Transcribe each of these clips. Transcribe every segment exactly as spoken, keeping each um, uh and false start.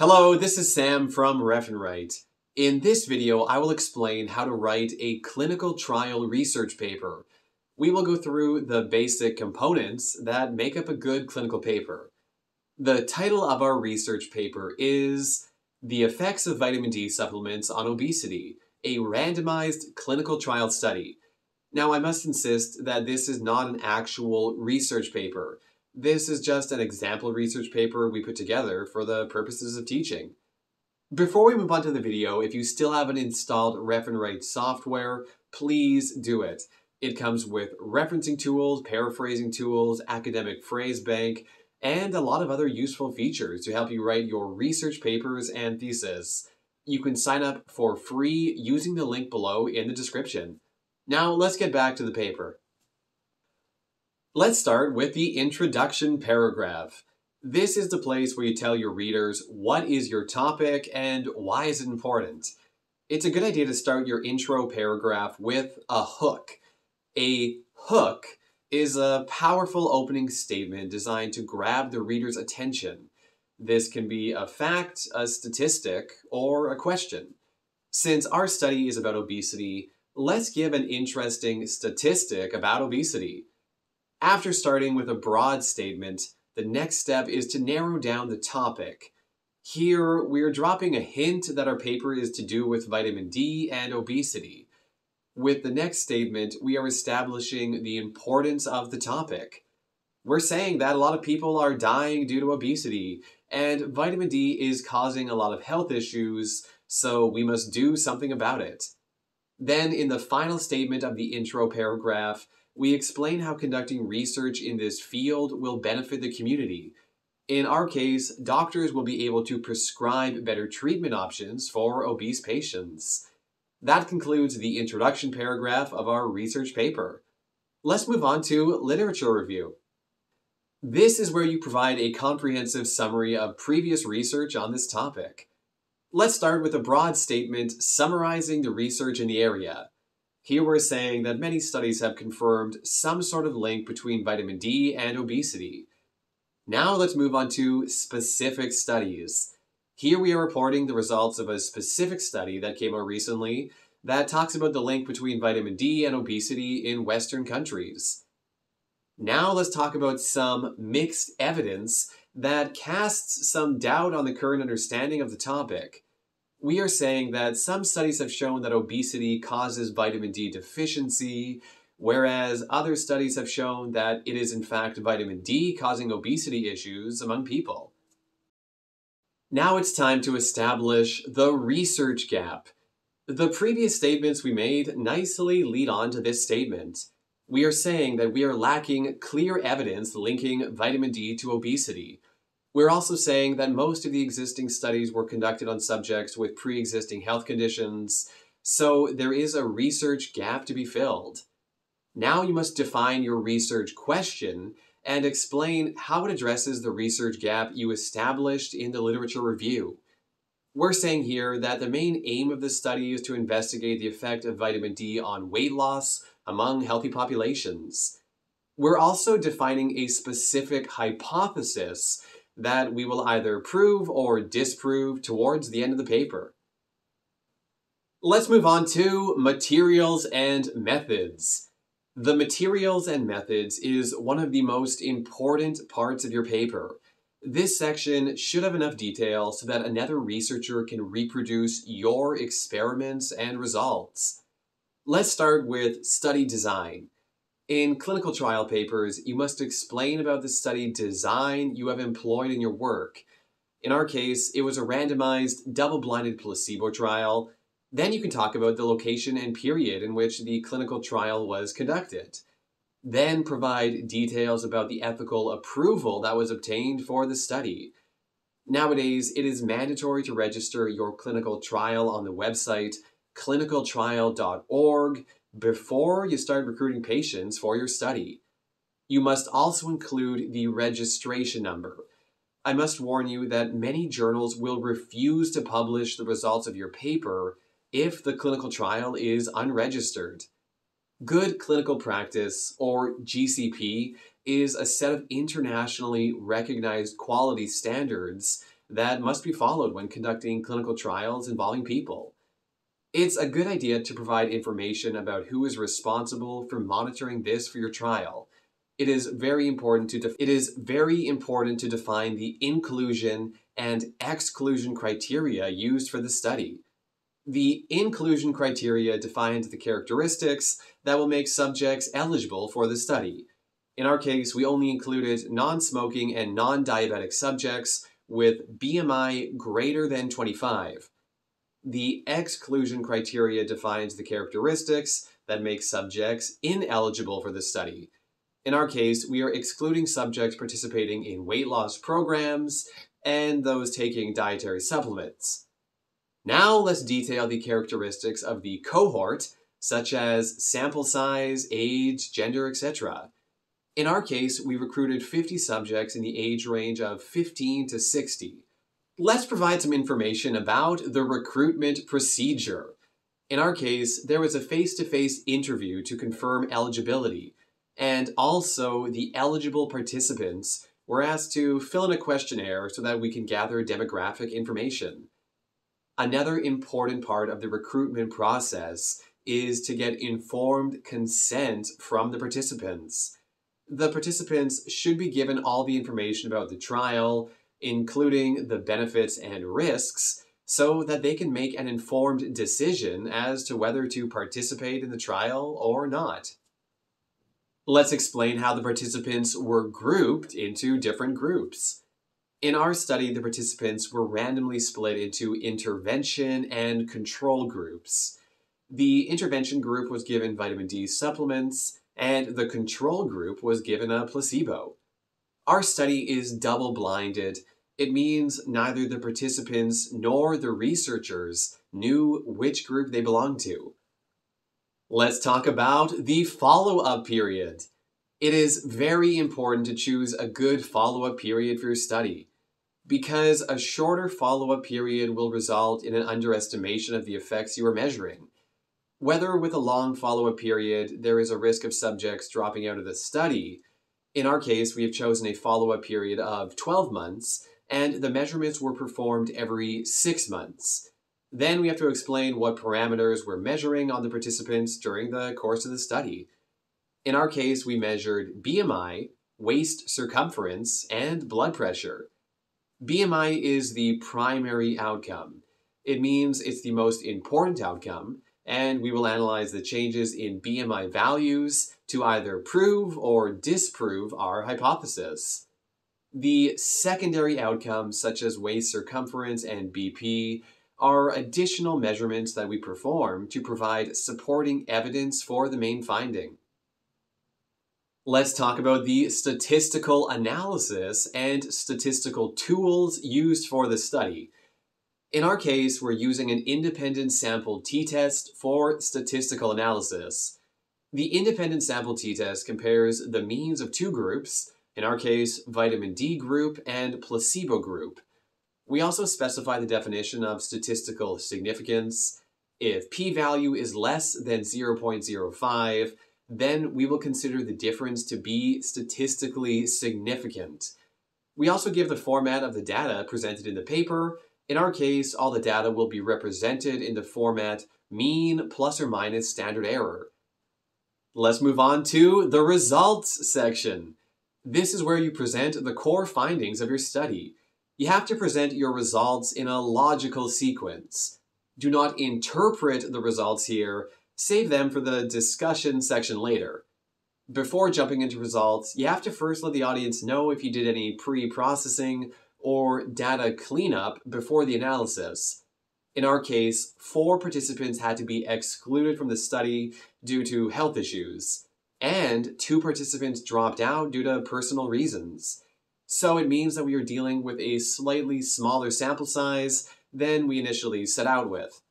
Hello, this is Sam from RefnWrite. In this video, I will explain how to write a clinical trial research paper. We will go through the basic components that make up a good clinical paper. The title of our research paper is The Effects of Vitamin D Supplements on Obesity, a Randomized Clinical Trial Study. Now, I must insist that this is not an actual research paper. This is just an example research paper we put together for the purposes of teaching. Before we move on to the video, if you still haven't installed RefnWrite software, please do it. It comes with referencing tools, paraphrasing tools, academic phrase bank, and a lot of other useful features to help you write your research papers and thesis. You can sign up for free using the link below in the description. Now let's get back to the paper. Let's start with the introduction paragraph. This is the place where you tell your readers what is your topic and why is it important. It's a good idea to start your intro paragraph with a hook. A hook is a powerful opening statement designed to grab the reader's attention. This can be a fact, a statistic, or a question. Since our study is about obesity, let's give an interesting statistic about obesity. After starting with a broad statement, the next step is to narrow down the topic. Here, we're dropping a hint that our paper is to do with vitamin D and obesity. With the next statement, we are establishing the importance of the topic. We're saying that a lot of people are dying due to obesity, and vitamin D is causing a lot of health issues, so we must do something about it. Then, in the final statement of the intro paragraph, we explain how conducting research in this field will benefit the community. In our case, doctors will be able to prescribe better treatment options for obese patients. That concludes the introduction paragraph of our research paper. Let's move on to literature review. This is where you provide a comprehensive summary of previous research on this topic. Let's start with a broad statement summarizing the research in the area. Here we're saying that many studies have confirmed some sort of link between vitamin D and obesity. Now let's move on to specific studies. Here we are reporting the results of a specific study that came out recently that talks about the link between vitamin D and obesity in Western countries. Now let's talk about some mixed evidence that casts some doubt on the current understanding of the topic. We are saying that some studies have shown that obesity causes vitamin D deficiency, whereas other studies have shown that it is in fact vitamin D causing obesity issues among people. Now it's time to establish the research gap. The previous statements we made nicely lead on to this statement. We are saying that we are lacking clear evidence linking vitamin D to obesity. We're also saying that most of the existing studies were conducted on subjects with pre-existing health conditions, so there is a research gap to be filled. Now you must define your research question and explain how it addresses the research gap you established in the literature review. We're saying here that the main aim of the study is to investigate the effect of vitamin D on weight loss among healthy populations. We're also defining a specific hypothesis that we will either prove or disprove towards the end of the paper. Let's move on to materials and methods. The materials and methods is one of the most important parts of your paper. This section should have enough detail so that another researcher can reproduce your experiments and results. Let's start with study design. In clinical trial papers, you must explain about the study design you have employed in your work. In our case, it was a randomized, double-blinded placebo trial. Then you can talk about the location and period in which the clinical trial was conducted. Then provide details about the ethical approval that was obtained for the study. Nowadays, it is mandatory to register your clinical trial on the website clinical trial dot org. Before you start recruiting patients for your study. You must also include the registration number. I must warn you that many journals will refuse to publish the results of your paper if the clinical trial is unregistered. Good clinical practice, or G C P, is a set of internationally recognized quality standards that must be followed when conducting clinical trials involving people. It's a good idea to provide information about who is responsible for monitoring this for your trial. It is very important to def- it is very important to define the inclusion and exclusion criteria used for the study. The inclusion criteria defined the characteristics that will make subjects eligible for the study. In our case, we only included non-smoking and non-diabetic subjects with B M I greater than twenty-five. The exclusion criteria defines the characteristics that make subjects ineligible for the study. In our case, we are excluding subjects participating in weight loss programs and those taking dietary supplements. Now let's detail the characteristics of the cohort, such as sample size, age, gender, et cetera. In our case, we recruited fifty subjects in the age range of fifteen to sixty. Let's provide some information about the recruitment procedure. In our case, there was a face-to-face interview to confirm eligibility, and also the eligible participants were asked to fill in a questionnaire so that we can gather demographic information. Another important part of the recruitment process is to get informed consent from the participants. The participants should be given all the information about the trial, including the benefits and risks, so that they can make an informed decision as to whether to participate in the trial or not. Let's explain how the participants were grouped into different groups. In our study, the participants were randomly split into intervention and control groups. The intervention group was given vitamin D supplements, and the control group was given a placebo. Our study is double-blinded. It means neither the participants nor the researchers knew which group they belonged to. Let's talk about the follow-up period. It is very important to choose a good follow-up period for your study, because a shorter follow-up period will result in an underestimation of the effects you are measuring. Whether with a long follow-up period there is a risk of subjects dropping out of the study, in our case we have chosen a follow-up period of twelve months, and the measurements were performed every six months. Then we have to explain what parameters we're measuring on the participants during the course of the study. In our case, we measured B M I, waist circumference, and blood pressure. B M I is the primary outcome. It means it's the most important outcome, and we will analyze the changes in B M I values to either prove or disprove our hypothesis. The secondary outcomes, such as waist circumference and B P, are additional measurements that we perform to provide supporting evidence for the main finding. Let's talk about the statistical analysis and statistical tools used for the study. In our case, we're using an independent sample t-test for statistical analysis. The independent sample t-test compares the means of two groups, in our case, vitamin D group and placebo group. We also specify the definition of statistical significance. If p-value is less than zero point zero five, then we will consider the difference to be statistically significant. We also give the format of the data presented in the paper. In our case, all the data will be represented in the format mean plus or minus standard error. Let's move on to the results section. This is where you present the core findings of your study. You have to present your results in a logical sequence. Do not interpret the results here. Save them for the discussion section later. Before jumping into results, you have to first let the audience know if you did any pre-processing or data cleanup before the analysis. In our case, four participants had to be excluded from the study due to health issues, and two participants dropped out due to personal reasons. So it means that we are dealing with a slightly smaller sample size than we initially set out with.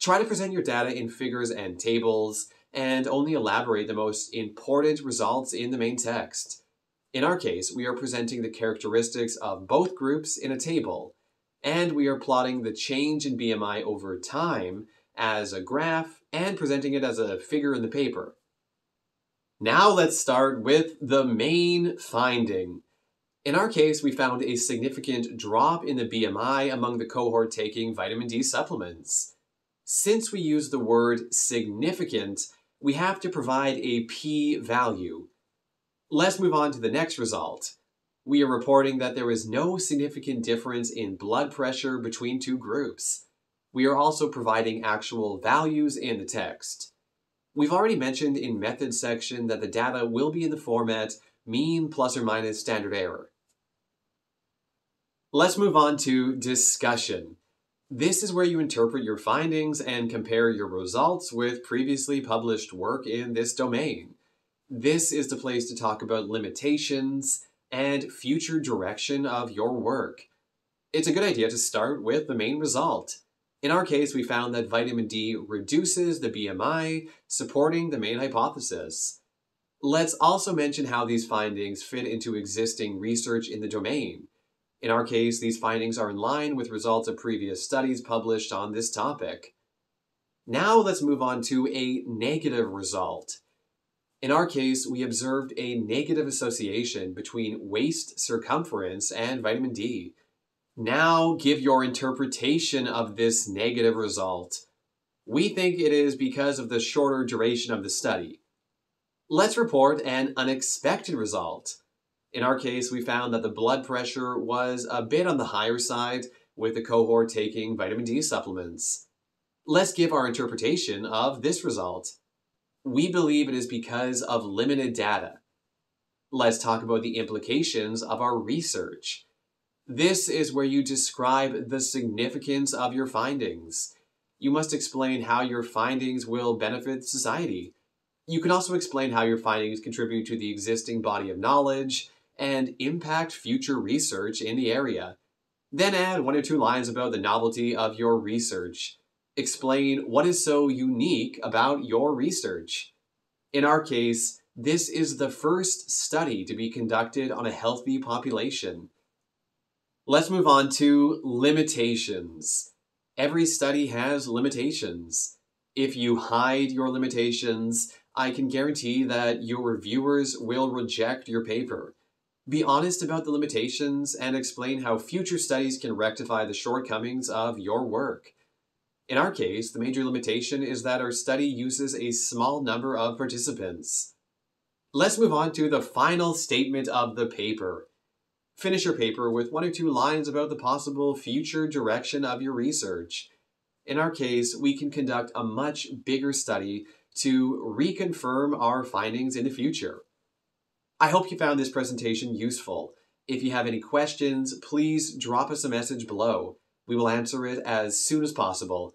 Try to present your data in figures and tables, and only elaborate the most important results in the main text. In our case, we are presenting the characteristics of both groups in a table, and we are plotting the change in B M I over time as a graph and presenting it as a figure in the paper. Now let's start with the main finding. In our case, we found a significant drop in the B M I among the cohort taking vitamin D supplements. Since we use the word significant, we have to provide a p-value. Let's move on to the next result. We are reporting that there is no significant difference in blood pressure between two groups. We are also providing actual values in the text. We've already mentioned in method section that the data will be in the format mean plus or minus standard error. Let's move on to discussion. This is where you interpret your findings and compare your results with previously published work in this domain. This is the place to talk about limitations and future direction of your work. It's a good idea to start with the main result. In our case, we found that vitamin D reduces the B M I, supporting the main hypothesis. Let's also mention how these findings fit into existing research in the domain. In our case, these findings are in line with results of previous studies published on this topic. Now let's move on to a negative result. In our case, we observed a negative association between waist circumference and vitamin D. Now give your interpretation of this negative result. We think it is because of the shorter duration of the study. Let's report an unexpected result. In our case, we found that the blood pressure was a bit on the higher side with the cohort taking vitamin D supplements. Let's give our interpretation of this result. We believe it is because of limited data. Let's talk about the implications of our research. This is where you describe the significance of your findings. You must explain how your findings will benefit society. You can also explain how your findings contribute to the existing body of knowledge and impact future research in the area. Then add one or two lines about the novelty of your research. Explain what is so unique about your research. In our case, this is the first study to be conducted on a healthy population. Let's move on to limitations. Every study has limitations. If you hide your limitations, I can guarantee that your reviewers will reject your paper. Be honest about the limitations and explain how future studies can rectify the shortcomings of your work. In our case, the major limitation is that our study uses a small number of participants. Let's move on to the final statement of the paper. Finish your paper with one or two lines about the possible future direction of your research. In our case, we can conduct a much bigger study to reconfirm our findings in the future. I hope you found this presentation useful. If you have any questions, please drop us a message below. We will answer it as soon as possible.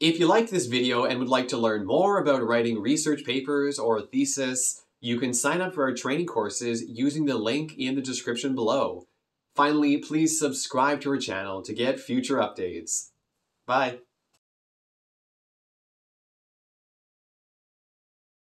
If you liked this video and would like to learn more about writing research papers or a thesis, you can sign up for our training courses using the link in the description below. Finally, please subscribe to our channel to get future updates. Bye.